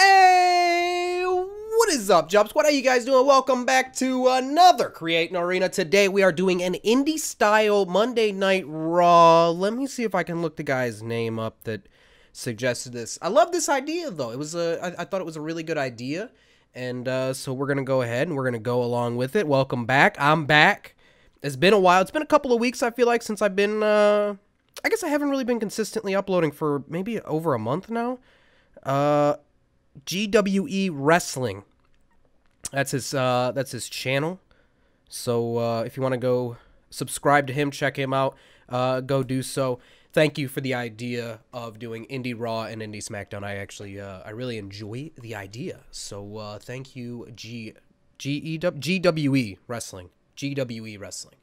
Hey, what is up, Job Squad? How you guys doing? Welcome back to another Create an Arena. Today we are doing an indie-style Monday Night Raw. Let me see if I can look the guy's name up that suggested this. I love this idea, though. It was I thought it was a really good idea, and so we're gonna go ahead and we're gonna go along with it. Welcome back. I'm back. It's been a while. It's been a couple of weeks, I feel like, since I've been. I guess I haven't really been consistently uploading for maybe over a month now. GWE Wrestling. That's his channel. So if you want to go subscribe to him, check him out, go do so. Thank you for the idea of doing Indie Raw and Indie SmackDown. I actually I really enjoy the idea. So thank you, GWE Wrestling. GWE Wrestling.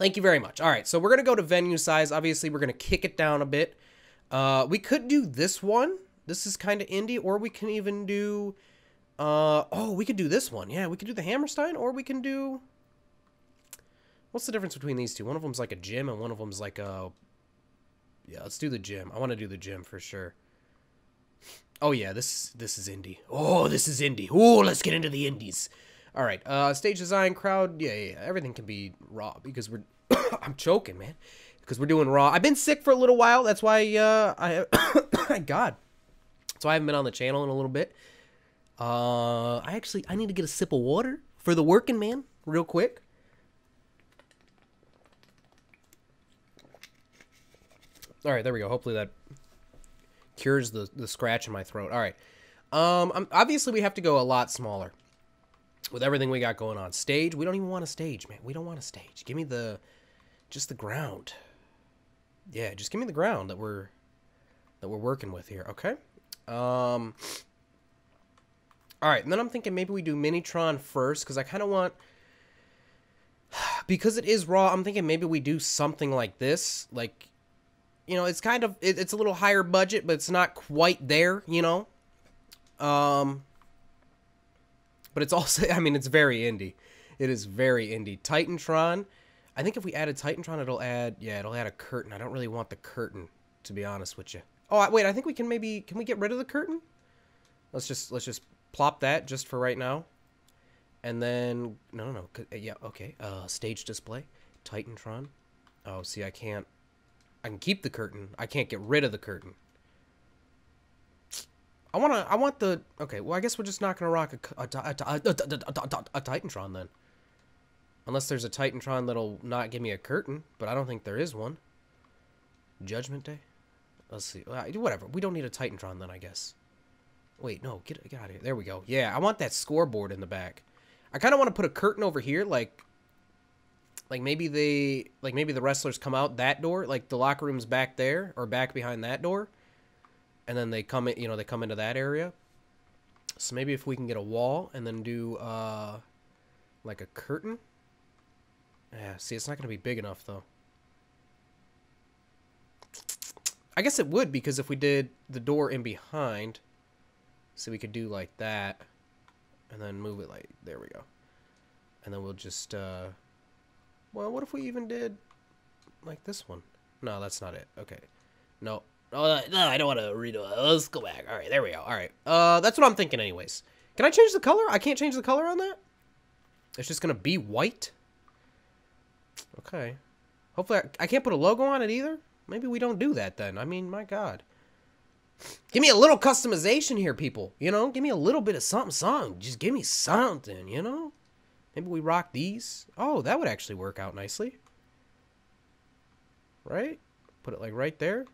Thank you very much. All right, so we're going to go to venue size. Obviously, we're going to kick it down a bit. We could do this one. This is kind of indie, or we can even do... oh, we could do this one. Yeah, we could do the Hammerstein, or we can do... What's the difference between these two? One of them's like a gym, and one of them's like a... Yeah, let's do the gym. I want to do the gym for sure. Oh, yeah, this is indie. Oh, this is indie. Oh, let's get into the indies. All right, stage design, crowd, yeah, everything can be raw because we're... I'm choking, man, because we're doing raw. I've been sick for a little while. That's why I... God. That's why I haven't been on the channel in a little bit. I need to get a sip of water for the working man real quick. All right, there we go. Hopefully that cures the scratch in my throat. All right. Obviously, we have to go a lot smaller. With everything we got going on. Stage, we don't even want a stage, man. We don't want a stage. Give me just the ground. Yeah, just give me the ground that we're working with here, okay? All right, and then I'm thinking maybe we do Minitron first, because I kind of want... Because it is raw, I'm thinking maybe we do something like this. Like, you know, it's kind of... It's a little higher budget, but it's not quite there, you know? But it's also, I mean, it's very indie. It is very indie. Titantron. I think if we added Titantron, it'll add a curtain. I don't really want the curtain, to be honest with you. Oh, wait, I think we can maybe, can we get rid of the curtain? Let's just plop that just for right now. And then, no. Yeah, okay. Stage display. Titantron. Oh, see, I can keep the curtain. I can't get rid of the curtain. Okay, well, I guess we're just not going to rock a Titantron then. Unless there's a Titantron that'll not give me a curtain, but I don't think there is one. Judgment Day? Let's see. Whatever. We don't need a Titantron then, I guess. Wait, no. Get out of here. There we go. Yeah, I want that scoreboard in the back. I kind of want to put a curtain over here, like maybe the wrestlers come out that door, like the locker room's back there, or back behind that door. And then they come in, you know, they come into that area. So maybe if we can get a wall and then do, like a curtain. Yeah, see, it's not going to be big enough, though. I guess it would, because if we did the door in behind, so we could do like that. And then move it like, there we go. And then we'll just, well, what if we even did like this one? No, that's not it. Okay. No. Oh, no, I don't want to redo it. Let's go back. All right, there we go. All right. That's what I'm thinking anyways. Can I change the color? I can't change the color on that? It's just going to be white? Okay. Hopefully, I can't put a logo on it either. Maybe we don't do that then. I mean, my God. Give me a little customization here, people. You know, give me a little bit of something. Just give me something, you know? Maybe we rock these. Oh, that would actually work out nicely. Right? Put it like right there.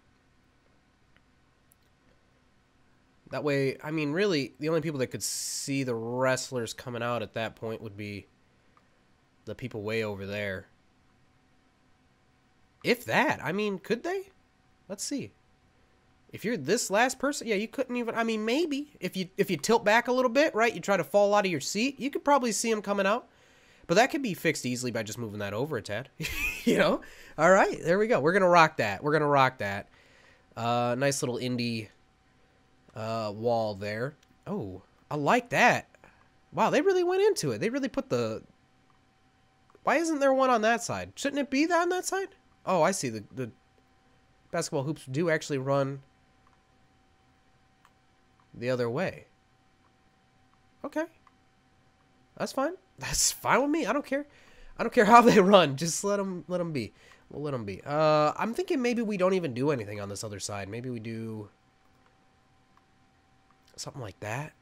That way, I mean, really, the only people that could see the wrestlers coming out at that point would be the people way over there. If that, I mean, could they? Let's see. If you're this last person, yeah, you couldn't even, I mean, maybe. If you tilt back a little bit, right, you try to fall out of your seat, you could probably see them coming out. But that could be fixed easily by just moving that over a tad. You know? All right, there we go. We're going to rock that. We're going to rock that. Nice little indie... wall there. Oh, I like that. Wow, they really went into it. They really put the... Why isn't there one on that side? Shouldn't it be that on that side? Oh, I see. The basketball hoops do actually run the other way. Okay. That's fine. That's fine with me. I don't care. I don't care how they run. Just let them be. We'll let them be. I'm thinking maybe we don't even do anything on this other side. Maybe we do something like that.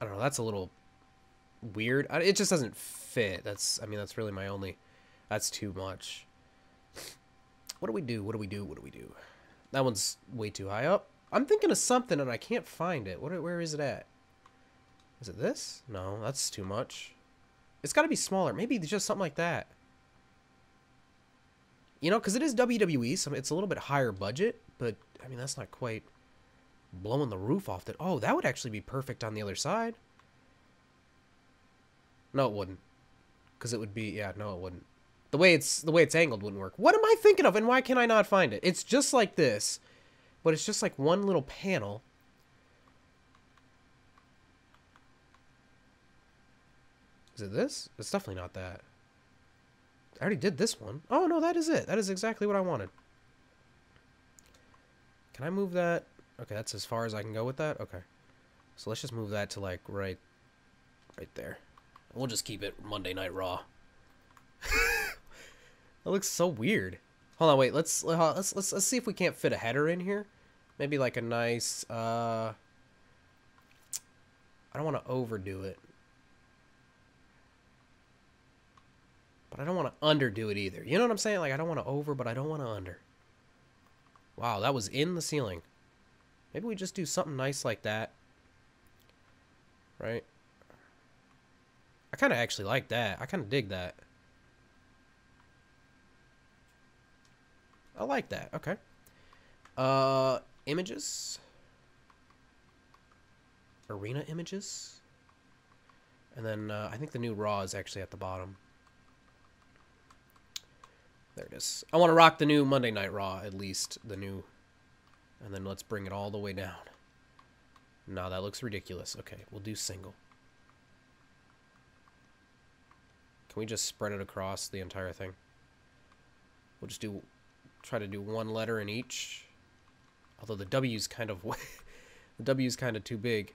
I don't know. That's a little weird. It just doesn't fit. That's, I mean, that's really my only, that's too much. What do we do? What do we do? What do we do? That one's way too high up. I'm thinking of something and I can't find it. Where is it at? Is it this? No, that's too much. It's got to be smaller. Maybe just something like that. You know, because it is WWE, so it's a little bit higher budget, but, I mean, that's not quite blowing the roof off that. Oh, that would actually be perfect on the other side. No, it wouldn't. Because it would be, yeah, no, it wouldn't. The way it's angled wouldn't work. What am I thinking of, and why can I not find it? It's just like this, but it's just like one little panel. Is it this? It's definitely not that. I already did this one. Oh, no, that is it. That is exactly what I wanted. Can I move that? Okay, that's as far as I can go with that. Okay. So let's just move that to, like, right there. We'll just keep it Monday Night Raw. That looks so weird. Hold on, wait. Let's see if we can't fit a header in here. Maybe, like, a nice, I don't want to overdo it. But I don't want to underdo it either. You know what I'm saying? Like, I don't want to over, but I don't want to under. Wow, that was in the ceiling. Maybe we just do something nice like that. Right? I kind of actually like that. I kind of dig that. I like that. Okay. Images. Arena images. And then I think the new RAW is actually at the bottom. There it is. I want to rock the new Monday Night Raw, at least. The new... And then let's bring it all the way down. Nah, that looks ridiculous. Okay, we'll do single. Can we just spread it across the entire thing? We'll just do... Try to do one letter in each. Although the W's kind of... the W's kind of too big.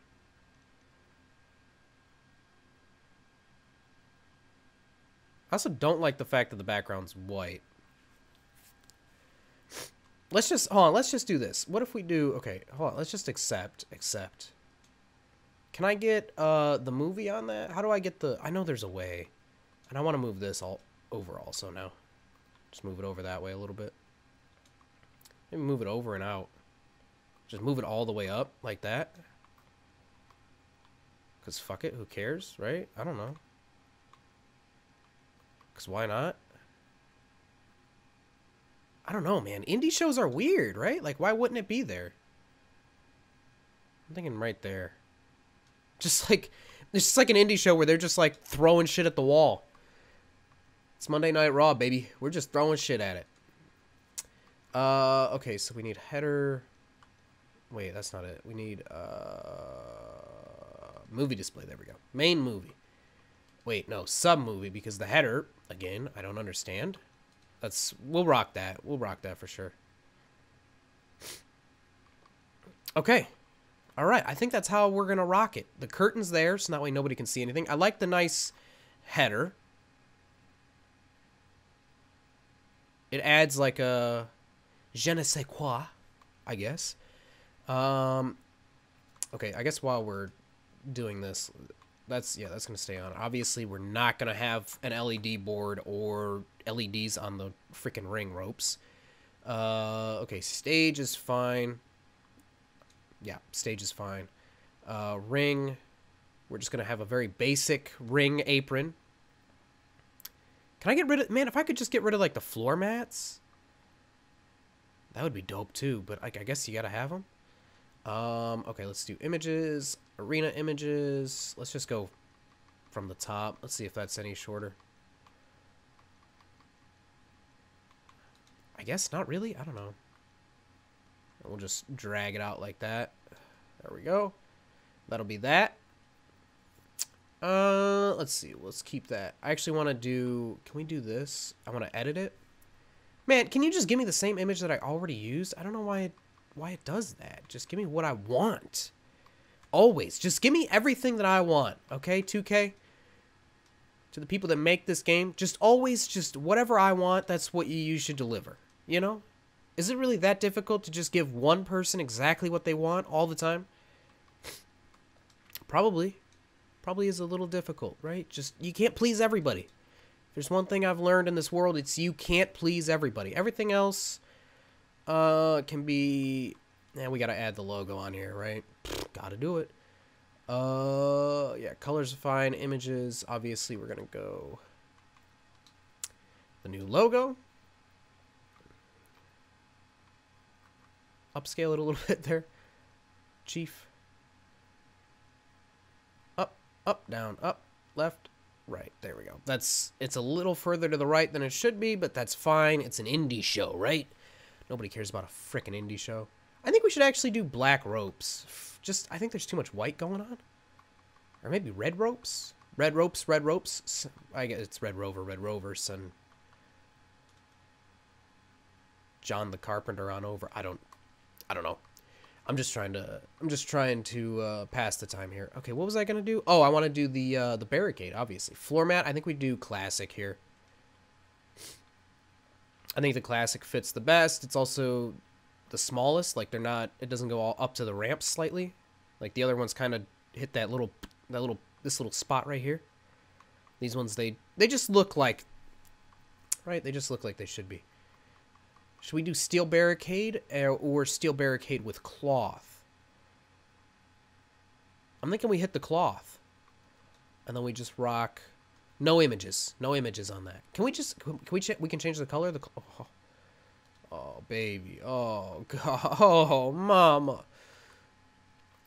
I also don't like the fact that the background's white. Let's just do this. What if we do, okay, hold on, let's just accept. Can I get the movie on that? How do I get the, I know there's a way. And I want to move this all over also now. Just move it over that way a little bit. Maybe move it over and out. Just move it all the way up like that. Because fuck it, who cares, right? I don't know. Because why not? I don't know, man. Indie shows are weird, right? Like, why wouldn't it be there? I'm thinking right there. Just like, it's just like an indie show where they're just like throwing shit at the wall. It's Monday Night Raw, baby. We're just throwing shit at it. Okay, so we need header. Wait, that's not it. We need movie display. There we go. Main movie. Wait, no, sub movie, because the header, again, I don't understand. We'll rock that. We'll rock that for sure. Okay. All right. I think that's how we're going to rock it. The curtain's there, so that way nobody can see anything. I like the nice header. It adds like a je ne sais quoi, I guess. Okay, I guess while we're doing this... That's going to stay on. Obviously, we're not going to have an LED board or LEDs on the freaking ring ropes. Okay, stage is fine. Yeah, stage is fine. Ring, we're just going to have a very basic ring apron. Can I get rid of... Man, if I could just get rid of, like, the floor mats, that would be dope, too. But I guess you got to have them. Okay, let's do images, arena images. Let's just go from the top. Let's see if that's any shorter. I guess not really. I don't know. We'll just drag it out like that. There we go. That'll be that. Let's see. Let's keep that. I actually want to do... Can we do this? I want to edit it. Man, can you just give me the same image that I already used? I don't know why it does that. Just give me what I want. Always. Just give me everything that I want. Okay, 2K? To the people that make this game, just always, just whatever I want, that's what you should deliver. You know? Is it really that difficult to just give one person exactly what they want all the time? Probably. Probably is a little difficult, right? Just, you can't please everybody. If there's one thing I've learned in this world, it's you can't please everybody. Everything else can be... Now we gotta add the logo on here, right? Gotta do it. Yeah, colors are fine. Images, obviously, we're gonna go... The new logo. Upscale it a little bit there. Chief. Up, down, up, left, right. There we go. That's, it's a little further to the right than it should be, but that's fine. It's an indie show, right? Nobody cares about a frickin' indie show. I think we should actually do black ropes. Just, I think there's too much white going on. Or maybe red ropes? Red ropes, red ropes. I guess it's Red Rover, son. John the Carpenter on over. I don't know. I'm just trying to pass the time here. Okay, what was I gonna do? Oh, I want to do the barricade, obviously. Floor mat. I think we do classic here. I think the classic fits the best. It's also the smallest. Like they're not. It doesn't go all up to the ramp slightly. Like the other ones kind of hit this little spot right here. These ones they just look like. Right, they just look like they should be. Should we do steel barricade or steel barricade with cloth? I'm thinking we hit the cloth. And then we just rock... No images. No images on that. Can we just... We can change the color of the... Oh, baby. Oh, God. Oh, mama.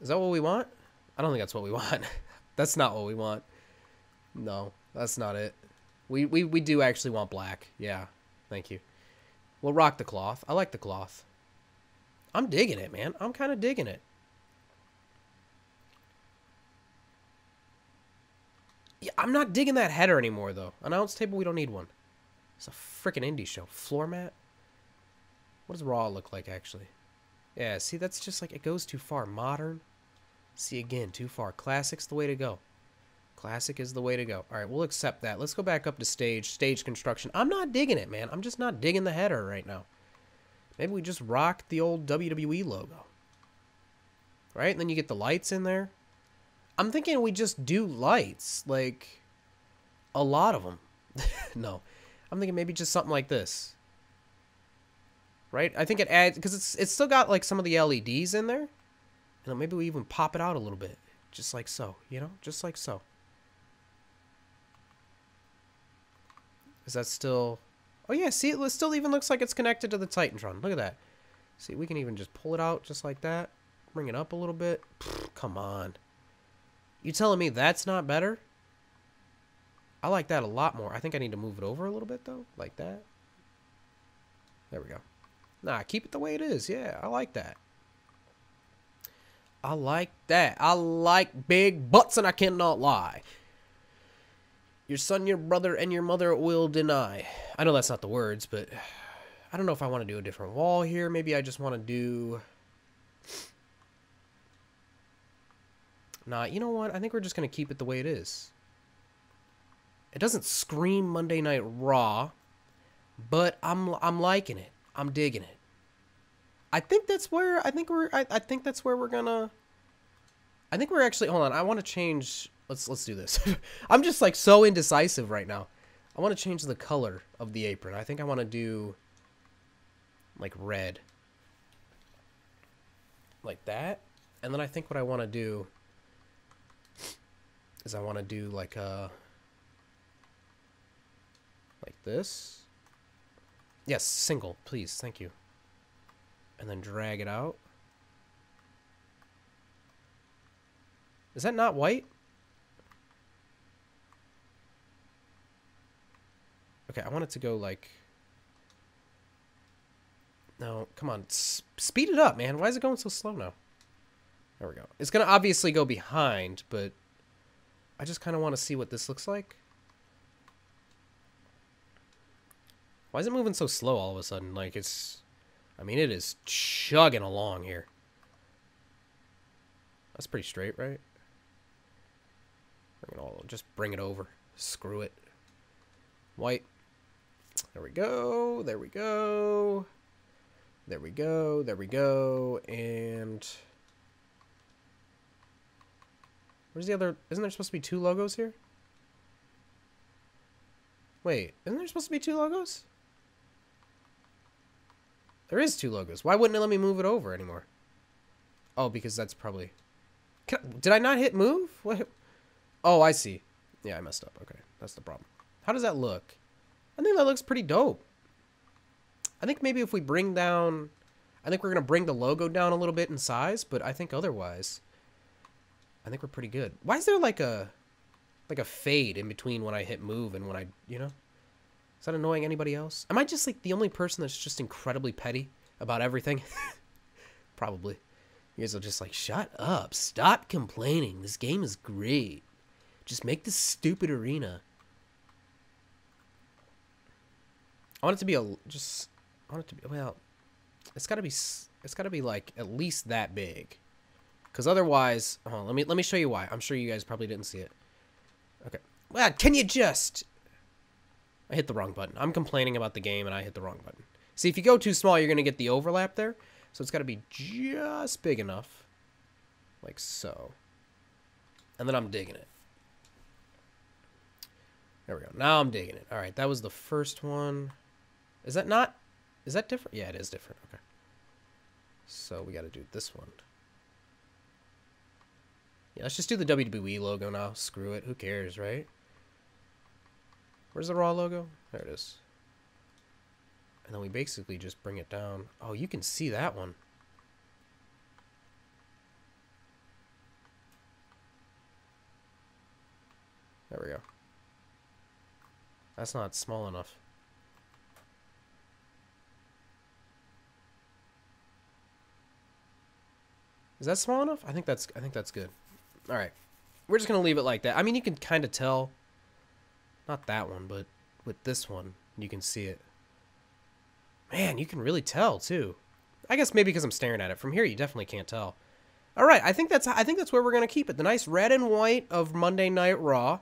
Is that what we want? I don't think that's what we want. That's not what we want. No, that's not it. We do actually want black. Yeah, thank you. We'll rock the cloth. I like the cloth. I'm digging it, man. I'm kind of digging it. Yeah, I'm not digging that header anymore, though. Announce table, we don't need one. It's a freaking indie show. Floor mat? What does Raw look like, actually? Yeah, see, that's just like, it goes too far. Modern? See, again, too far. Classic's the way to go. Classic is the way to go. All right, we'll accept that. Let's go back up to stage. Stage construction. I'm not digging it, man. I'm just not digging the header right now. Maybe we just rock the old WWE logo. Right? And then you get the lights in there. I'm thinking we just do lights. Like, a lot of them. No. I'm thinking maybe just something like this. Right? I think it adds... Because it's still got, like, some of the LEDs in there. And maybe we even pop it out a little bit. Just like so. You know? Just like so. Is that still... Oh, yeah, see, it still even looks like it's connected to the Titantron. Look at that. See, we can even just pull it out just like that. Bring it up a little bit. Pfft, come on. You telling me that's not better? I like that a lot more. I think I need to move it over a little bit, though. Like that. There we go. Nah, keep it the way it is. Yeah, I like that. I like that. I like big butts, and I cannot lie. Your son, your brother, and your mother will deny. I know that's not the words, but I don't know if I want to do a different wall here. Maybe I just want to do... Nah, you know what? I think we're just going to keep it the way it is. It doesn't scream Monday Night Raw, but I'm liking it. I'm digging it. I think we're actually... Hold on, I want to change... Let's do this. I'm just like so indecisive right now. I want to change the color of the apron. I think I want to do like red. Like that. And then I think what I want to do is I want to do like a... Like this. Yes, single, please. Thank you. And then drag it out. Is that not white? Okay, I want it to go like... No, come on. Speed it up, man. Why is it going so slow now? There we go. It's going to obviously go behind, but... I just kind of want to see what this looks like. Why is it moving so slow all of a sudden? Like, it's... I mean, it is chugging along here. That's pretty straight, right? Bring it all, just bring it over. Screw it. White. There we go. There we go. There we go. There we go. And where's the other? Isn't there supposed to be two logos here? Wait, isn't there supposed to be two logos? There is two logos. Why wouldn't it let me move it over anymore? Oh, because that's probably... Did I not hit move? What? Oh, I see. Yeah, I messed up. Okay, that's the problem. How does that look? I think that looks pretty dope. I think maybe if we bring down... I think we're going to bring the logo down a little bit in size, but I think otherwise... I think we're pretty good. Why is there like a fade in between when I hit move and when I, you know? Is that annoying anybody else? Am I just like the only person that's just incredibly petty about everything? Probably. You guys are just like, shut up. Stop complaining. This game is great. Just make this stupid arena. I want it to be well, it's got to be like at least that big. Cuz otherwise, oh, let me show you why. I'm sure you guys probably didn't see it. Okay. Well, can you just... I hit the wrong button. I'm complaining about the game, and I hit the wrong button. See, if you go too small, you're going to get the overlap there. So it's got to be just big enough. Like so. And then I'm digging it. There we go. Now I'm digging it. All right, that was the first one. Is that not... Is that different? Yeah, it is different. Okay. So we got to do this one. Yeah, let's just do the WWE logo now. Screw it. Who cares, right? Where's the RAW logo? There it is. And then we basically just bring it down. Oh, you can see that one. There we go. That's not small enough. Is that small enough? I think that's good. All right, we're just gonna leave it like that. I mean, you can kind of tell, not that one, but with this one, you can see it. Man, you can really tell too. I guess maybe because I'm staring at it from here, you definitely can't tell. All right, I think that's where we're gonna keep it. The nice red and white of Monday Night Raw,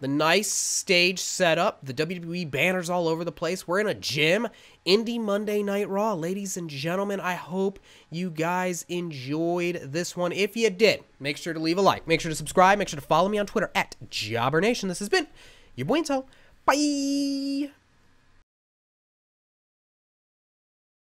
the nice stage setup, the WWE banners all over the place. We're in a gym. Indie Monday Night Raw, ladies and gentlemen. I hope you guys enjoyed this one. If you did, make sure to leave a like. Make sure to subscribe. Make sure to follow me on Twitter at JobberNation. This has been your Buento. Bye.